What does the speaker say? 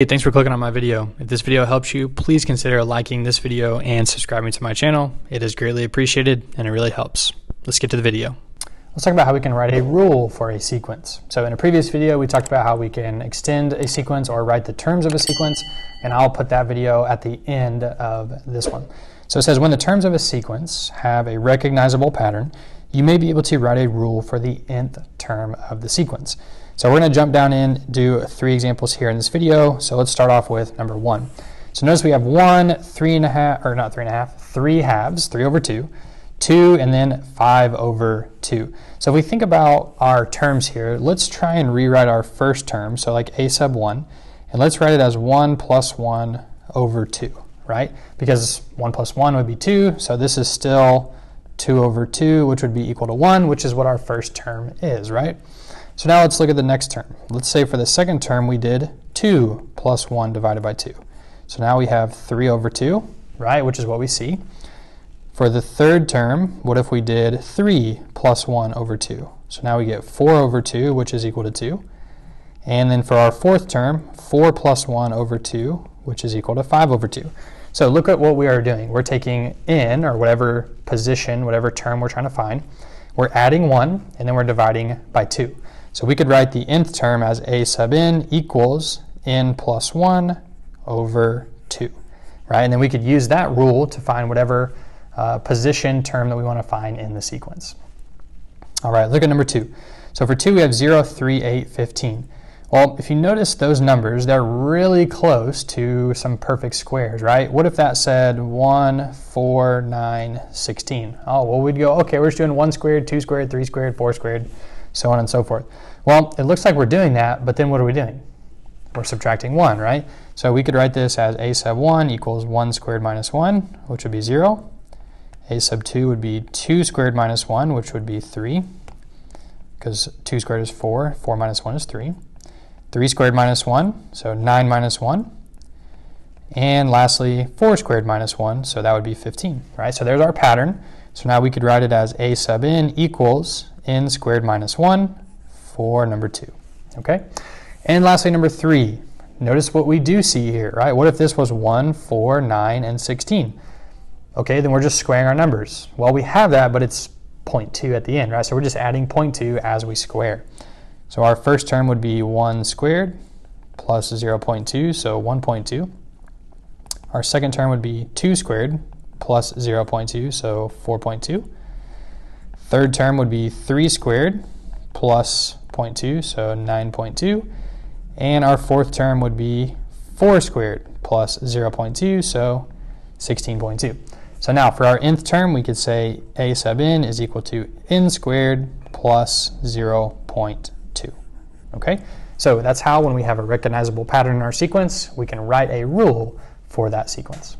Hey, thanks for clicking on my video. If this video helps you, please consider liking this video and subscribing to my channel. It is greatly appreciated and it really helps. Let's get to the video. Let's talk about how we can write a rule for a sequence. So in a previous video, we talked about how we can extend a sequence or write the terms of a sequence, and I'll put that video at the end of this one. So it says, when the terms of a sequence have a recognizable pattern, you may be able to write a rule for the nth term of the sequence. So we're going to jump down and do three examples here in this video. So let's start off with number one. So notice we have 3 halves, 3/2, 2, and then 5/2. So if we think about our terms here, let's try and rewrite our first term, so like a sub 1, and let's write it as 1 + 1/2, right? Because 1 + 1 would be 2, so this is still 2/2, which would be equal to 1, which is what our first term is, right? So now let's look at the next term. Let's say for the second term we did 2 + 1/2. So now we have 3/2, right, which is what we see. For the third term, what if we did 3 + 1/2? So now we get 4/2, which is equal to 2. And then for our fourth term, 4 + 1/2, which is equal to 5/2. So look at what we are doing. We're taking n, or whatever position, whatever term we're trying to find. We're adding 1, and then we're dividing by 2. So we could write the nth term as a sub n equals n + 1/2, right? And then we could use that rule to find whatever position term that we want to find in the sequence. All right, look at number 2. So for 2, we have 0, 3, 8, 15. Well, if you notice those numbers, they're really close to some perfect squares, right? What if that said 1, 4, 9, 16? Oh, well, we'd go, okay, we're just doing 1², 2², 3², 4². So on and so forth. Well, it looks like we're doing that, but then what are we doing? We're subtracting 1, right? So we could write this as a sub 1 equals 1² - 1, which would be 0. a sub 2 would be 2² - 1, which would be 3, because 2² is 4, 4 - 1 is 3. 3² - 1, so 9 - 1. And lastly, 4² - 1, so that would be 15, right? So there's our pattern. So now we could write it as a sub n equals n² - 1 for number 2, okay? And lastly, number 3. Notice what we do see here, right? What if this was 1, 4, 9, and 16? Okay, then we're just squaring our numbers. Well, we have that, but it's 0.2 at the end, right? So we're just adding 0.2 as we square. So our first term would be 1² + 0.2, so 1.2. Our second term would be 2² + 0.2, so 4.2. Third term would be 3² + 0.2, so 9.2. And our fourth term would be 4² + 0.2, so 16.2. So now for our nth term, we could say a sub n is equal to n² + 0.2. Okay? So that's how, when we have a recognizable pattern in our sequence, we can write a rule for that sequence.